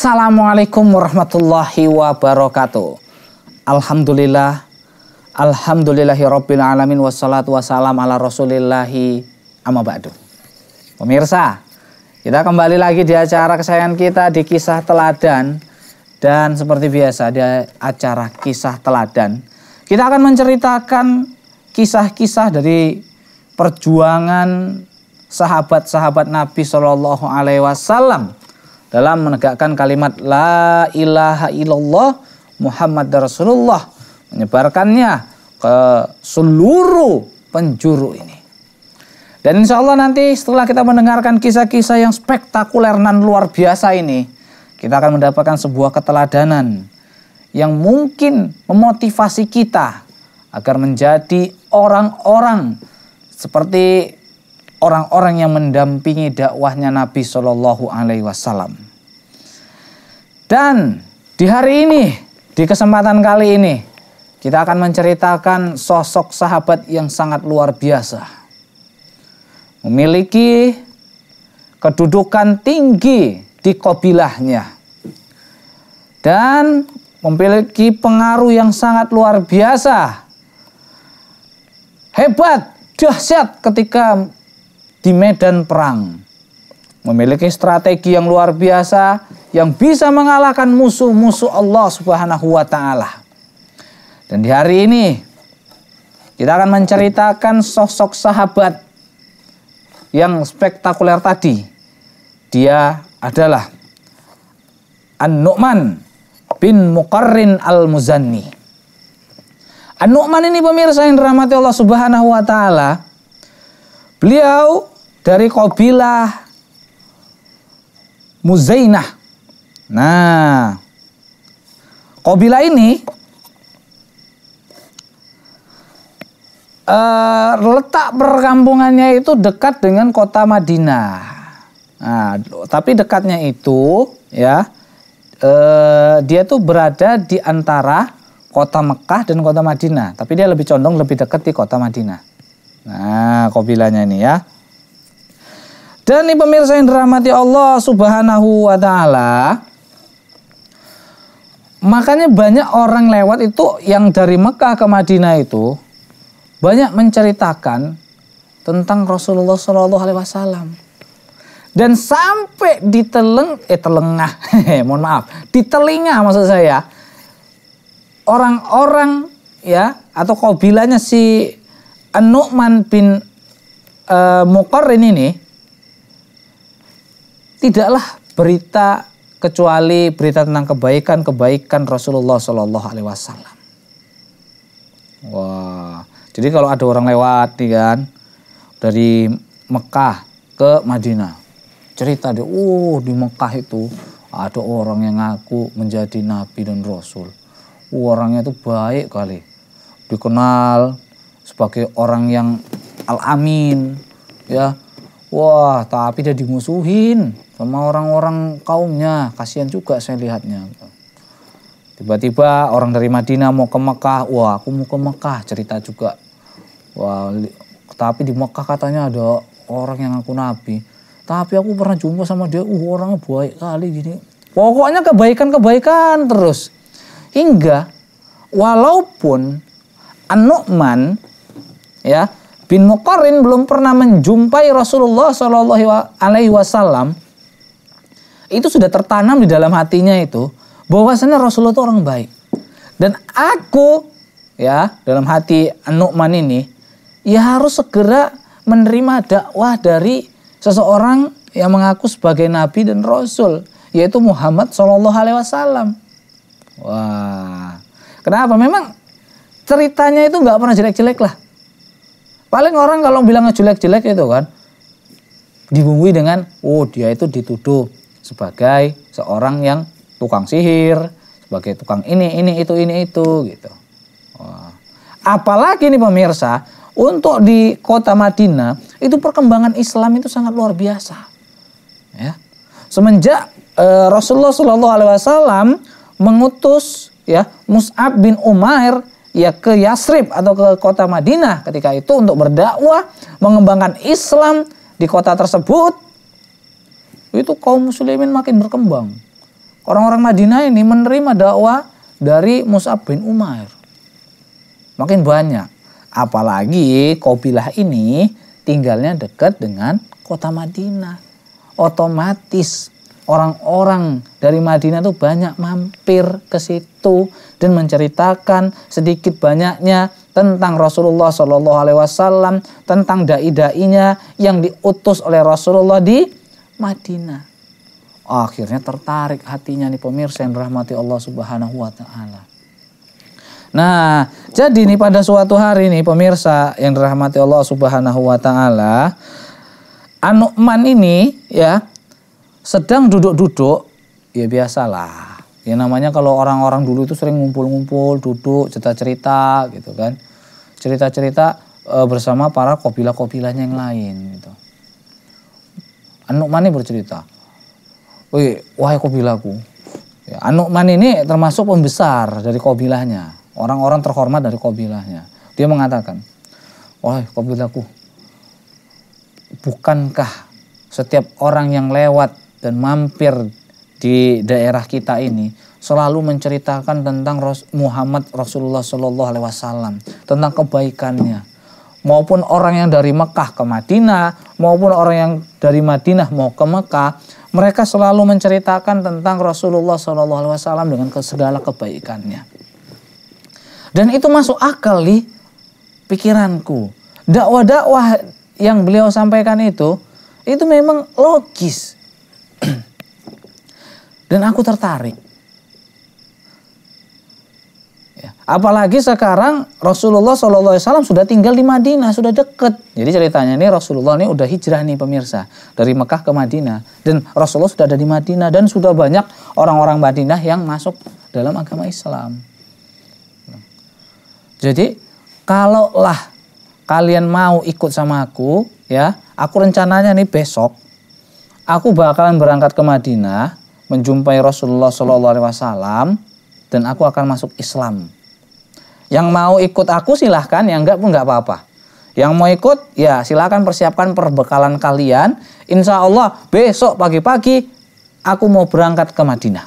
Assalamualaikum warahmatullahi wabarakatuh. Alhamdulillah, alhamdulillahirabbil alamin, wassalatu wassalamu ala rasulillahi, amma ba'du. Pemirsa, kita kembali lagi di acara kesayangan kita di Kisah Teladan, dan seperti biasa di acara Kisah Teladan kita akan menceritakan kisah-kisah dari perjuangan sahabat-sahabat Nabi Shallallahu Alaihi Wasallam dalam menegakkan kalimat la ilaha illallah Muhammad Rasulullah, menyebarkannya ke seluruh penjuru ini. Dan insya Allah nanti setelah kita mendengarkan kisah-kisah yang spektakuler dan luar biasa ini, kita akan mendapatkan sebuah keteladanan yang mungkin memotivasi kita agar menjadi orang-orang seperti orang-orang yang mendampingi dakwahnya Nabi Shallallahu Alaihi Wasallam. Dan di hari ini, di kesempatan kali ini, kita akan menceritakan sosok sahabat yang sangat luar biasa, memiliki kedudukan tinggi di qabilahnya, dan memiliki pengaruh yang sangat luar biasa, hebat, dahsyat ketika di medan perang. Memiliki strategi yang luar biasa yang bisa mengalahkan musuh-musuh Allah Subhanahu wa Ta'ala. Dan di hari ini kita akan menceritakan sosok sahabat yang spektakuler tadi. Dia adalah An-Nu'man bin Muqarrin al-Muzani. An-Nu'man ini, pemirsa yang dirahmati Allah Subhanahu wa Ta'ala, beliau dari qabilah Muzainah. Nah, qabilah ini letak perkampungannya itu dekat dengan kota Madinah. Nah, tapi dekatnya itu ya, dia tuh berada di antara kota Mekah dan kota Madinah. Tapi dia lebih condong lebih dekat di kota Madinah. Nah, qabilahnya ini ya. Dan nih pemirsa yang dirahmati Allah Subhanahu wa Ta'ala, makanya banyak orang lewat itu yang dari Mekah ke Madinah itu banyak menceritakan tentang Rasulullah Shallallahu Alaihi Wasallam. Dan sampai di telinga maksud saya orang-orang ya, atau qabilahnya si An-Nu'man bin Muqarrin ini, tidaklah berita kecuali berita tentang kebaikan Rasulullah Shallallahu Alaihi Wasallam. Wah, jadi kalau ada orang lewat, kan, dari Mekah ke Madinah, cerita dia, di Mekah itu ada orang yang ngaku menjadi Nabi dan Rasul. Orangnya itu baik kali, dikenal sebagai orang yang al-amin, ya. Wah, tapi dia dimusuhin sama orang-orang kaumnya. Kasihan juga saya lihatnya. Tiba-tiba orang dari Madinah mau ke Mekah. Wah, aku mau ke Mekah, cerita juga. Wah, tapi di Mekah katanya ada orang yang ngaku nabi, tapi aku pernah jumpa sama dia. Orangnya baik kali gini. Pokoknya kebaikan-kebaikan terus. Hingga walaupun An-Nu'man ya bin Muqarrin belum pernah menjumpai Rasulullah Shallallahu Alaihi Wasallam, itu sudah tertanam di dalam hatinya itu bahwasanya Rasulullah itu orang baik. Dan aku ya, dalam hati An-Nu'man ini ya harus segera menerima dakwah dari seseorang yang mengaku sebagai Nabi dan Rasul, yaitu Muhammad Shallallahu Alaihi Wasallam. Wah, kenapa? Memang ceritanya itu nggak pernah jelek-jelek lah. Paling orang kalau bilang ngejelek-jelek itu kan dibumbui dengan dia itu dituduh sebagai seorang yang tukang sihir, sebagai tukang ini itu gitu. Wah. Apalagi nih pemirsa, untuk di kota Madinah itu perkembangan Islam itu sangat luar biasa. Ya. Semenjak Rasulullah Shallallahu Alaihi Wasallam mengutus ya Mus'ab bin Umair ya ke Yasrib atau ke kota Madinah ketika itu untuk berdakwah, mengembangkan Islam di kota tersebut, itu kaum muslimin makin berkembang. orang-orang Madinah ini menerima dakwah dari Mus'ab bin Umair. Makin banyak. Apalagi kabilah ini tinggalnya dekat dengan kota Madinah. Otomatis orang-orang dari Madinah itu banyak mampir ke situ dan menceritakan sedikit banyaknya tentang Rasulullah SAW, tentang dai-dainya yang diutus oleh Rasulullah di Madinah. Akhirnya tertarik hatinya nih pemirsa yang dirahmati Allah Subhanahu wa ta'ala. Nah, jadi nih pada suatu hari nih pemirsa yang dirahmati Allah Subhanahu wa ta'ala, An-Nu'man ini ya sedang duduk-duduk, ya biasalah. Ya namanya kalau orang-orang dulu itu sering ngumpul-ngumpul, duduk, cerita-cerita gitu kan. Cerita-cerita bersama para kabilah-kabilahnya yang lain gitu. An-Nu'man ini bercerita, wahai kabilahku. Ya, An-Nu'man ini termasuk pembesar dari kabilahnya. Orang-orang terhormat dari kabilahnya. Dia mengatakan, wahai kabilahku, bukankah setiap orang yang lewat dan mampir di daerah kita ini selalu menceritakan tentang Muhammad Rasulullah SAW, tentang kebaikannya. Maupun orang yang dari Mekah ke Madinah, maupun orang yang dari Madinah mau ke Mekah, mereka selalu menceritakan tentang Rasulullah SAW dengan segala kebaikannya. Dan itu masuk akal di pikiranku. Dakwah-dakwah yang beliau sampaikan itu memang logis. Dan aku tertarik. Apalagi sekarang Rasulullah SAW sudah tinggal di Madinah, sudah deket. Jadi ceritanya ini Rasulullah ini udah hijrah nih pemirsa, dari Mekah ke Madinah. Dan Rasulullah sudah ada di Madinah dan sudah banyak orang-orang Madinah yang masuk dalam agama Islam. Jadi kalaulah kalian mau ikut sama aku, ya aku rencananya nih besok, aku bakalan berangkat ke Madinah, menjumpai Rasulullah SAW dan aku akan masuk Islam. Yang mau ikut aku silahkan, yang enggak pun enggak apa-apa. Yang mau ikut, ya silahkan persiapkan perbekalan kalian. Insya Allah besok pagi-pagi aku mau berangkat ke Madinah.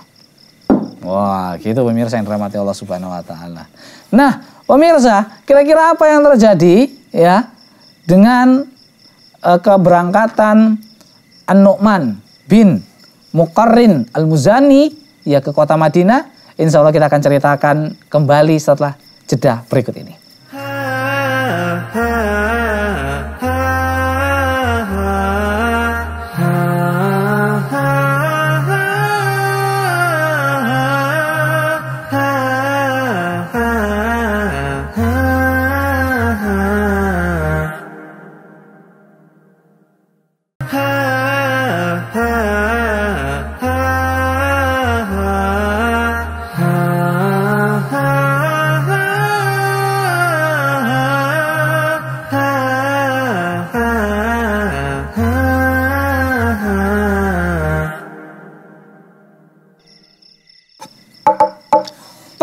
Wah, gitu pemirsa yang dirahmati Allah Subhanahu wa ta'ala. Nah, pemirsa, kira-kira apa yang terjadi ya dengan keberangkatan An-Nu'man bin Muqarrin al-Muzani ya ke kota Madinah? Insya Allah kita akan ceritakan kembali setelah jeda berikut ini.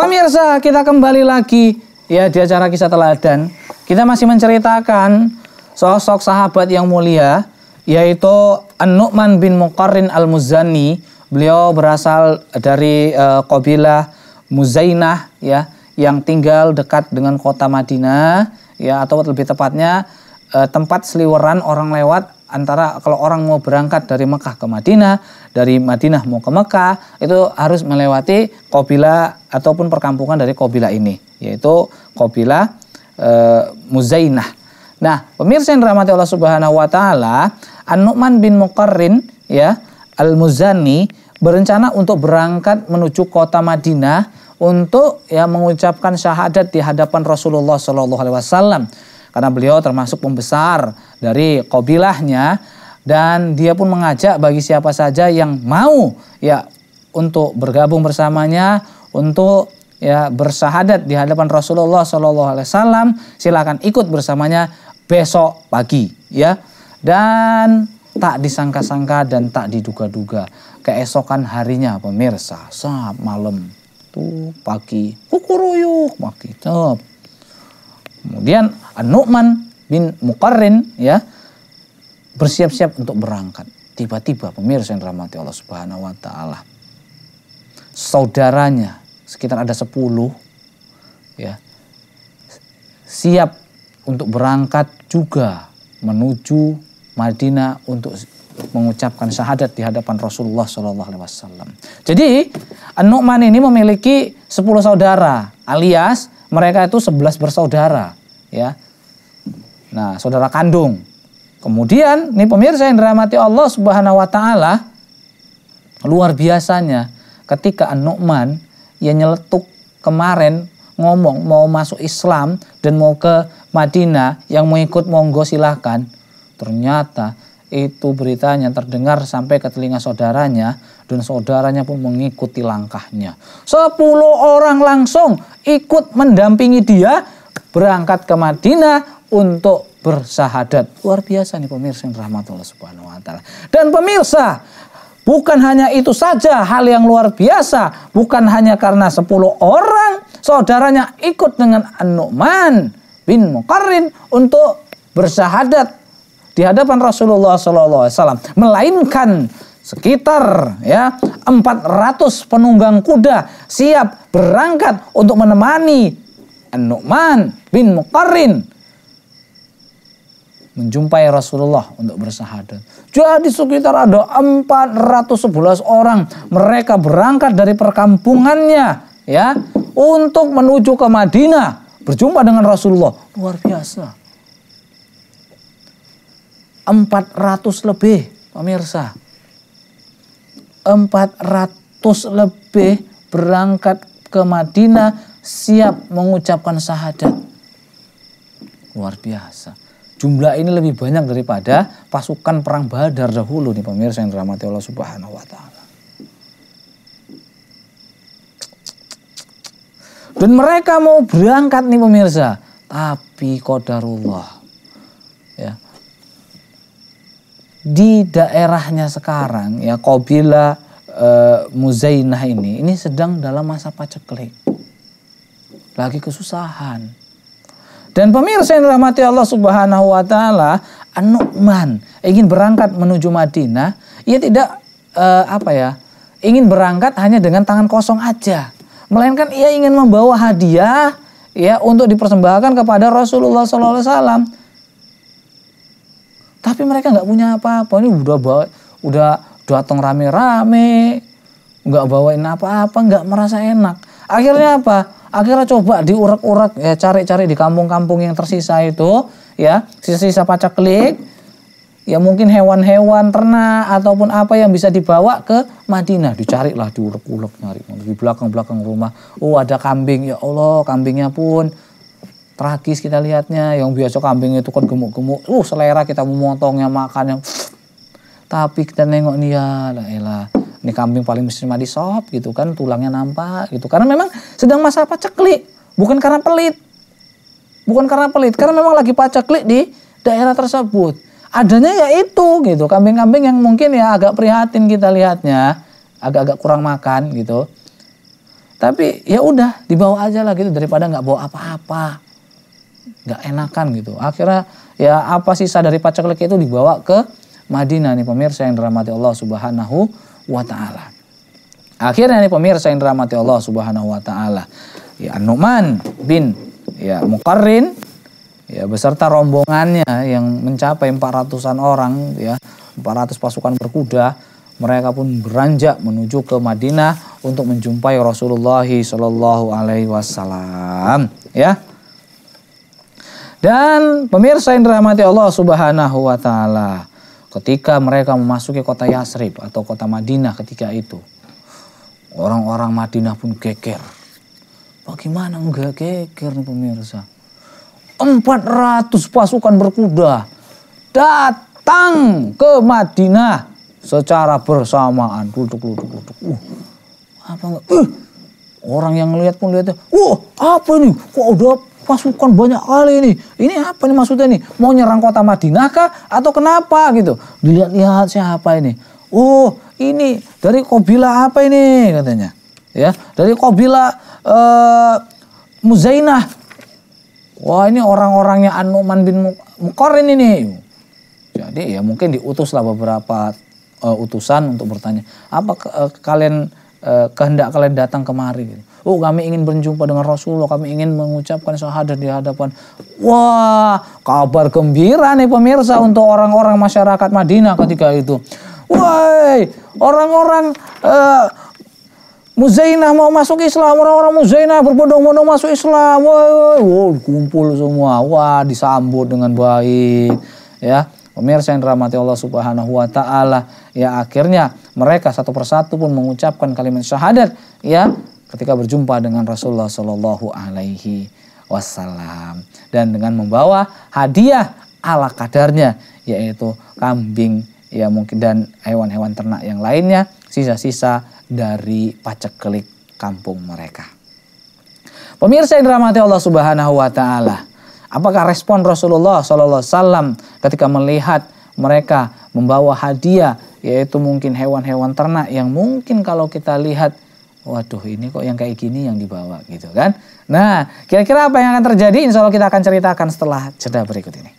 Pemirsa, kita kembali lagi ya di acara Kisah Teladan. Kita masih menceritakan sosok sahabat yang mulia, yaitu An-Nu'man bin Muqarrin al-Muzani. Beliau berasal dari kabilah Muzainah ya, yang tinggal dekat dengan kota Madinah ya, atau lebih tepatnya tempat seliweran orang lewat. Antara kalau orang mau berangkat dari Mekah ke Madinah, dari Madinah mau ke Mekah, itu harus melewati kabilah ataupun perkampungan dari kabilah ini, yaitu kabilah Muzainah. Nah, pemirsa yang dirahmati Allah Subhanahu wa ta'ala, An-Nu'man bin Muqarrin ya al-Muzani berencana untuk berangkat menuju kota Madinah untuk ya mengucapkan syahadat di hadapan Rasulullah SAW. Karena beliau termasuk pembesar dari kabilahnya dan dia pun mengajak bagi siapa saja yang mau ya untuk bergabung bersamanya untuk ya bersyahadat di hadapan Rasulullah SAW, silakan ikut bersamanya besok pagi ya. Dan tak disangka-sangka dan tak diduga-duga, keesokan harinya pemirsa, saat malam tuh pagi kukuruyuk pagi top. Kemudian An-Nu'man bin Muqarrin ya bersiap-siap untuk berangkat. Tiba-tiba pemirsa yang dirahmati Allah Subhanahu wa ta'ala, saudaranya sekitar ada 10 ya, siap untuk berangkat juga menuju Madinah untuk mengucapkan syahadat di hadapan Rasulullah SAW. Jadi An-Nu'man ini memiliki 10 saudara, alias mereka itu 11 bersaudara ya. Nah, saudara kandung. Kemudian nih pemirsa yang dirahmati Allah Subhanahu wa taala, luar biasanya ketika An-Nu'man ia nyeletuk kemarin ngomong mau masuk Islam dan mau ke Madinah, yang mau ikut monggo silahkan. Ternyata itu beritanya terdengar sampai ke telinga saudaranya dan saudaranya pun mengikuti langkahnya. 10 orang langsung ikut mendampingi dia berangkat ke Madinah untuk bersyahadat. Luar biasa nih pemirsa yang dirahmati Allah Subhanahu wa taala. Dan pemirsa, bukan hanya itu saja hal yang luar biasa, bukan hanya karena 10 orang saudaranya ikut dengan An-Nu'man bin Muqarrin untuk bersyahadat di hadapan Rasulullah SAW, melainkan sekitar ya 400 penunggang kuda siap berangkat untuk menemani An-Nu'man bin Muqarrin menjumpai Rasulullah untuk bersyahadat. Jadi sekitar ada 411 orang. Mereka berangkat dari perkampungannya ya untuk menuju ke Madinah berjumpa dengan Rasulullah. Luar biasa. 400 lebih pemirsa. 400 lebih berangkat ke Madinah siap mengucapkan syahadat. Luar biasa. Jumlah ini lebih banyak daripada pasukan perang Badar dahulu nih pemirsa yang dirahmati Allah Subhanahu wa taala. Dan mereka mau berangkat nih pemirsa, tapi qadarullah ya. Di daerahnya sekarang ya, kabilah Muzainah ini sedang dalam masa paceklik. Lagi kesusahan. Dan pemirsa yang dirahmati Allah Subhanahu wa taala, An-Nu'man ingin berangkat menuju Madinah, ia tidak ingin berangkat hanya dengan tangan kosong aja, melainkan ia ingin membawa hadiah ya untuk dipersembahkan kepada Rasulullah sallallahu alaihi wasallam. Tapi mereka nggak punya apa-apa, ini udah datang rame-rame, nggak bawain apa-apa, nggak merasa enak. Akhirnya apa? Akhirnya coba diurek-urek ya, cari-cari di kampung-kampung yang tersisa itu ya, sisa-sisa pacaklik ya, mungkin hewan-hewan ternak ataupun apa yang bisa dibawa ke Madinah, dicarilah diurek-urek, nyari di belakang-belakang rumah. Oh, ada kambing, ya Allah, kambingnya pun tragis kita lihatnya, yang biasa kambing itu kan gemuk-gemuk, selera kita memotongnya, makannya. Tapi kita nengok nih, ya elah, ini kambing paling mesti mati sop gitu kan, tulangnya nampak gitu. Karena memang sedang masa paceklik, bukan karena pelit. Bukan karena pelit, karena memang lagi paceklik di daerah tersebut. Adanya ya itu gitu, kambing-kambing yang mungkin ya agak prihatin kita lihatnya, agak-agak kurang makan gitu. Tapi ya udah, dibawa aja lah gitu, daripada nggak bawa apa-apa. Nggak enakan gitu. Akhirnya ya apa sisa dari paceklik itu dibawa ke Madinah nih pemirsa yang dirahmati Allah Subhanahu wa taala. Akhirnya nih pemirsa yang dirahmati Allah Subhanahu wa taala, ya An-Nu'man bin ya Muqarrin ya beserta rombongannya yang mencapai 400-an orang ya, 400 pasukan berkuda, mereka pun beranjak menuju ke Madinah untuk menjumpai Rasulullah sallallahu alaihi wasallam ya. Dan pemirsa yang dirahmati Allah Subhanahu wa taala, ketika mereka memasuki kota Yasrib atau kota Madinah ketika itu, orang-orang Madinah pun geger. Bagaimana enggak geger nih pemirsa? 400 pasukan berkuda datang ke Madinah secara bersamaan. Duduk. Apa enggak? Orang yang lihat pun lihatnya, apa ini? Kok udah pasukan banyak kali ini. Ini apa nih maksudnya nih? Mau nyerang kota Madinah kah? Atau kenapa gitu? Dilihat-lihat siapa ini? Ini dari kabilah apa ini katanya? Ya, dari kabilah Muzainah. Wah, ini orang-orangnya An-Nu'man bin Muqarrin ini. Jadi ya mungkin diutuslah beberapa utusan untuk bertanya, apa kalian kehendak kalian datang kemari gitu. Oh, kami ingin berjumpa dengan Rasulullah, kami ingin mengucapkan syahadat di hadapan. Wah, kabar gembira nih pemirsa untuk orang-orang masyarakat Madinah ketika itu. Woi, orang-orang Muzainah mau masuk Islam, orang-orang Muzainah berbondong-bondong masuk Islam. Woi, woi, kumpul semua. Wah, disambut dengan baik ya. Pemirsa yang dirahmati Allah Subhanahu wa taala, ya akhirnya mereka satu persatu pun mengucapkan kalimat syahadat ya ketika berjumpa dengan Rasulullah Shallallahu alaihi wasallam dan dengan membawa hadiah ala kadarnya yaitu kambing ya mungkin dan hewan-hewan ternak yang lainnya sisa-sisa dari paceklik kampung mereka. Pemirsa yang dirahmati Allah Subhanahu wa taala, apakah respon Rasulullah Shallallahu alaihi wasallam ketika melihat mereka membawa hadiah yaitu mungkin hewan-hewan ternak yang mungkin kalau kita lihat waduh ini kok yang kayak gini yang dibawa gitu kan. Nah kira-kira apa yang akan terjadi insya Allah kita akan ceritakan setelah jeda berikut ini.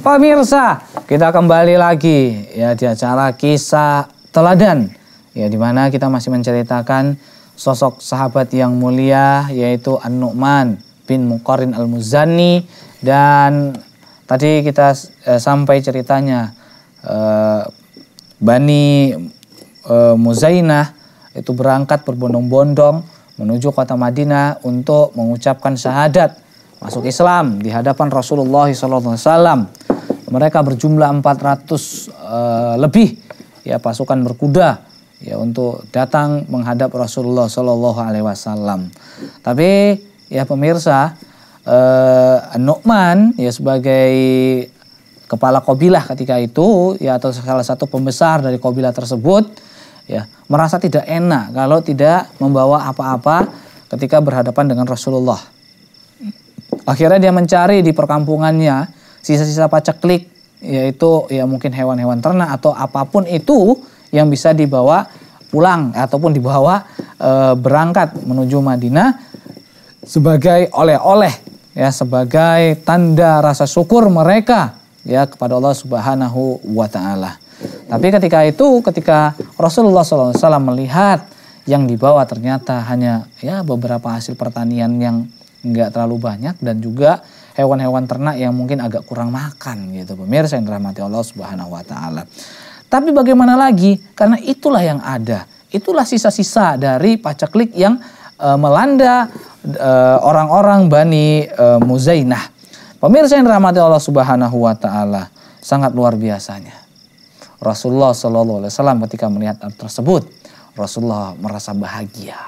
Pemirsa, kita kembali lagi ya di acara Kisah Teladan ya di mana kita masih menceritakan sosok sahabat yang mulia yaitu An-Nu'man bin Muqarrin al-Muzani dan tadi kita sampai ceritanya Bani Muzainah itu berangkat berbondong-bondong menuju kota Madinah untuk mengucapkan syahadat masuk Islam di hadapan Rasulullah SAW. Mereka berjumlah 400 lebih ya pasukan berkuda ya untuk datang menghadap Rasulullah Shallallahu alaihi wasallam. Tapi ya pemirsa, An-Nu'man ya sebagai kepala qabilah ketika itu ya atau salah satu pembesar dari qabilah tersebut ya merasa tidak enak kalau tidak membawa apa-apa ketika berhadapan dengan Rasulullah. Akhirnya dia mencari di perkampungannya sisa-sisa paceklik yaitu ya mungkin hewan-hewan ternak atau apapun itu yang bisa dibawa pulang ataupun dibawa berangkat menuju Madinah sebagai oleh-oleh ya sebagai tanda rasa syukur mereka ya kepada Allah Subhanahu wa taala. Tapi ketika itu ketika Rasulullah SAW melihat yang dibawa ternyata hanya ya beberapa hasil pertanian yang enggak terlalu banyak dan juga hewan-hewan ternak yang mungkin agak kurang makan gitu pemirsa yang dirahmati Allah Subhanahu wa taala. Tapi bagaimana lagi karena itulah yang ada. Itulah sisa-sisa dari paceklik yang melanda orang-orang Bani Muzainah. Pemirsa yang dirahmati Allah Subhanahu wa taala, sangat luar biasanya. Rasulullah Shallallahu alaihi wasallam ketika melihat hal tersebut, Rasulullah merasa bahagia,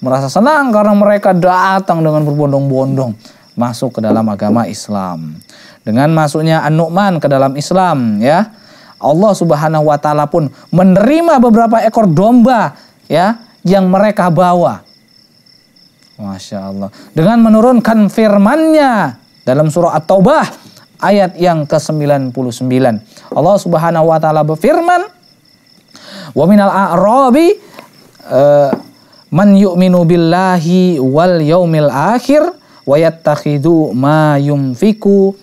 merasa senang karena mereka datang dengan berbondong-bondong masuk ke dalam agama Islam. Dengan masuknya An-Nu'man ke dalam Islam ya, Allah Subhanahu wa taala pun menerima beberapa ekor domba ya yang mereka bawa. Masya Allah. Dengan menurunkan firman-Nya dalam surah At-Taubah ayat yang ke-99. Allah Subhanahu wa taala berfirman, "Wa minal a'rabi man yu'minu billahi wal yaumil akhir wa yattakhidu ma yunfiku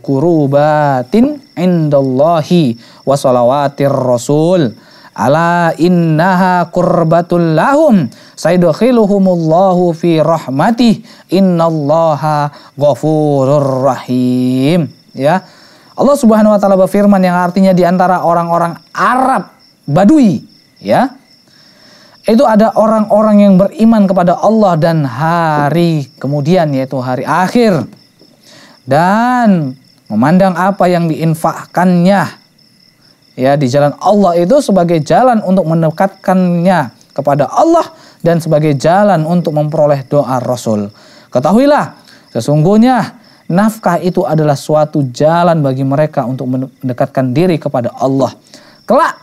kurubatin indallahi wa salawatir rasul ala innaha qurbatul lahum sayudkhiluhumullahu fi rahmatih innallaha ghafurur rahim." Ya, Allah Subhanahu wa taala berfirman yang artinya di antara orang-orang Arab Badui ya itu ada orang-orang yang beriman kepada Allah dan hari kemudian yaitu hari akhir. Dan memandang apa yang diinfakkannya ya di jalan Allah itu sebagai jalan untuk mendekatkannya kepada Allah dan sebagai jalan untuk memperoleh doa Rasul. Ketahuilah, sesungguhnya nafkah itu adalah suatu jalan bagi mereka untuk mendekatkan diri kepada Allah. Kelak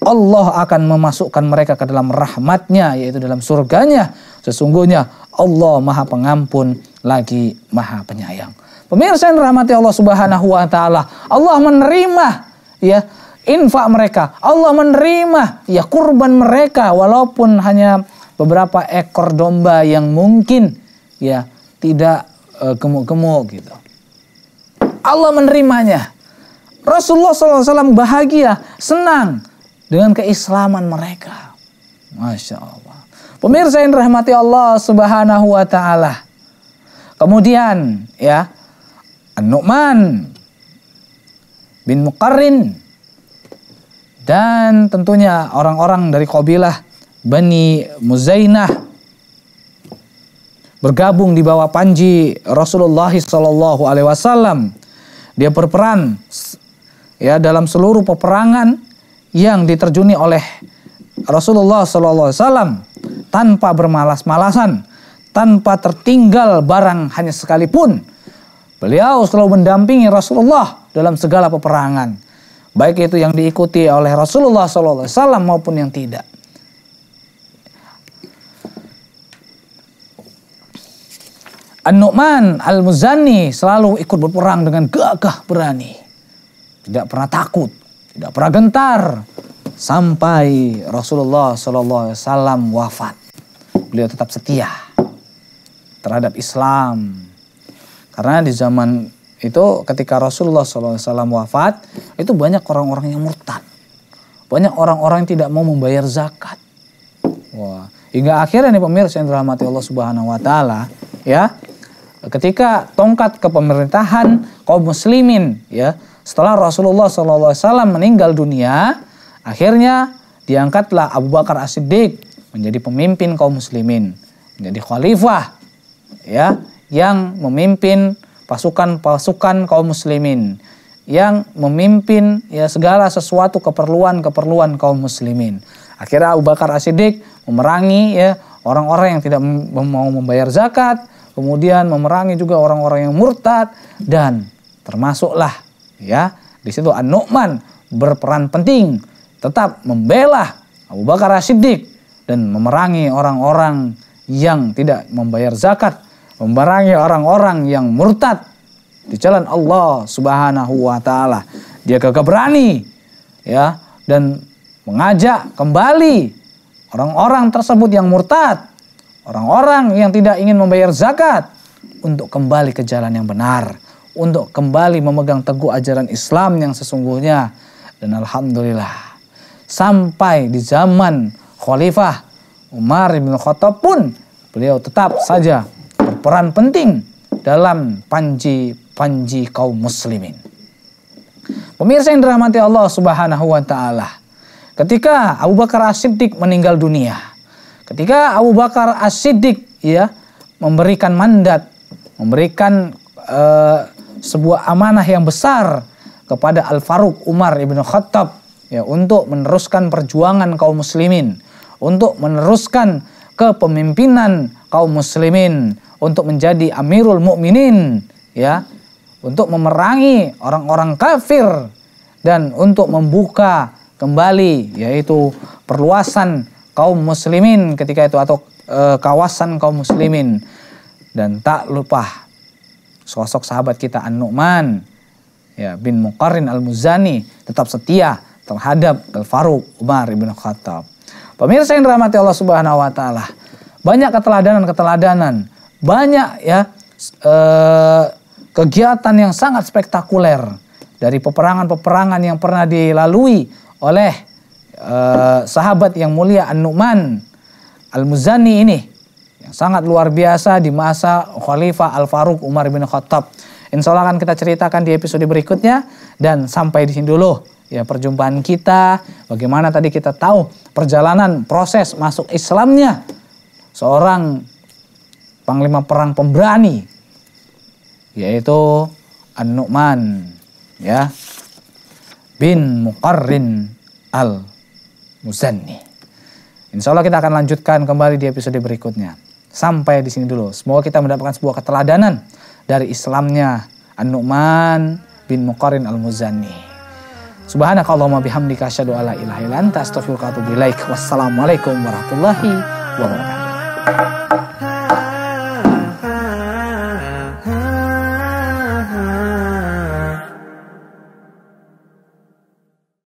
Allah akan memasukkan mereka ke dalam rahmatnya, yaitu dalam surganya. Sesungguhnya Allah Maha Pengampun lagi Maha Penyayang. Pemirsa yang dirahmati Allah Subhanahu wa taala, Allah menerima ya infak mereka. Allah menerima ya kurban mereka, walaupun hanya beberapa ekor domba yang mungkin ya tidak gemuk-gemuk gitu. Allah menerimanya. Rasulullah SAW bahagia, senang dengan keislaman mereka. Masya Allah. Pemirsa yang dirahmati Allah Subhanahu wa ta'ala. Kemudian ya, An-Nu'man bin Muqarrin. Dan tentunya orang-orang dari kabilah Bani Muzainah bergabung di bawah panji Rasulullah SAW. Dia berperan ya dalam seluruh peperangan yang diterjuni oleh Rasulullah SAW tanpa bermalas-malasan, tanpa tertinggal barang hanya sekalipun. Beliau selalu mendampingi Rasulullah dalam segala peperangan, baik itu yang diikuti oleh Rasulullah SAW maupun yang tidak. An-Nu'man al-Muzani selalu ikut berperang dengan gagah berani, tidak pernah takut, tidak pernah gentar, sampai Rasulullah SAW wafat. Beliau tetap setia terhadap Islam. Karena di zaman itu ketika Rasulullah SAW wafat, itu banyak orang-orang yang murtad. Banyak orang-orang yang tidak mau membayar zakat. Wah, hingga akhirnya nih pemirsa yang dirahmati Allah Subhanahu wa taala, ya. Ketika tongkat kepemerintahan kaum muslimin ya, setelah Rasulullah SAW meninggal dunia, akhirnya diangkatlah Abu Bakar as-Siddiq menjadi pemimpin kaum muslimin, menjadi khalifah ya, yang memimpin pasukan-pasukan kaum muslimin, yang memimpin ya segala sesuatu keperluan-keperluan kaum muslimin. Akhirnya Abu Bakar as-Siddiq memerangi ya orang-orang yang tidak mau membayar zakat, kemudian memerangi juga orang-orang yang murtad, dan termasuklah ya, di situ An-Nu'man berperan penting, tetap membela Abu Bakar as-Siddiq dan memerangi orang-orang yang tidak membayar zakat, memerangi orang-orang yang murtad di jalan Allah Subhanahu wa taala. Dia gagah berani ya, dan mengajak kembali orang-orang tersebut yang murtad, orang-orang yang tidak ingin membayar zakat, untuk kembali ke jalan yang benar, untuk kembali memegang teguh ajaran Islam yang sesungguhnya. Dan alhamdulillah, sampai di zaman Khalifah Umar bin Khattab pun beliau tetap saja berperan penting dalam panji-panji kaum muslimin. Pemirsa yang dirahmati Allah Subhanahu wa taala, ketika Abu Bakar as-Siddiq meninggal dunia, ketika Abu Bakar as-Siddiq ya memberikan mandat, memberikan sebuah amanah yang besar kepada Al-Faruq Umar bin Khattab ya, untuk meneruskan perjuangan kaum muslimin, untuk meneruskan kepemimpinan kaum muslimin, untuk menjadi Amirul Mukminin ya, untuk memerangi orang-orang kafir, dan untuk membuka kembali yaitu perluasan kaum muslimin ketika itu, atau kawasan kaum muslimin. Dan tak lupa sosok sahabat kita An-Nu'man ya, bin Muqarrin al-Muzani tetap setia terhadap Al-Faruq Umar bin Khattab. Pemirsa yang dirahmati Allah Subhanahu wa taala, banyak keteladanan-keteladanan, banyak ya kegiatan yang sangat spektakuler dari peperangan-peperangan yang pernah dilalui oleh sahabat yang mulia An-Nu'man al-Muzani ini, yang sangat luar biasa di masa Khalifah Al-Faruq Umar bin Khattab. Insya Allah akan kita ceritakan di episode berikutnya. Dan sampai di sini dulu ya perjumpaan kita, bagaimana tadi kita tahu perjalanan proses masuk Islamnya seorang panglima perang pemberani, yaitu An-Nu'man ya bin Muqarrin al-Muzani. Insya Allah kita akan lanjutkan kembali di episode berikutnya. Sampai di sini dulu. Semoga kita mendapatkan sebuah keteladanan dari Islamnya An-Nu'man bin Muqarrin al-Muzani. Subhanakallahumma bihamdika asyhadu alla ilaha illa anta astaghfiruka wa atubu ilaik. Wassalamualaikum warahmatullahi wabarakatuh.